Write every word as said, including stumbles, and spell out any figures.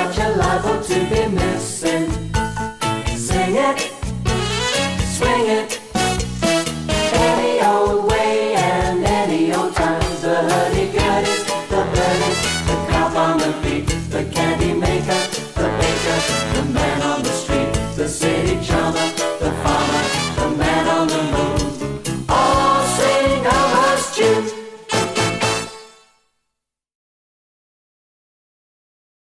such a liable to be missing.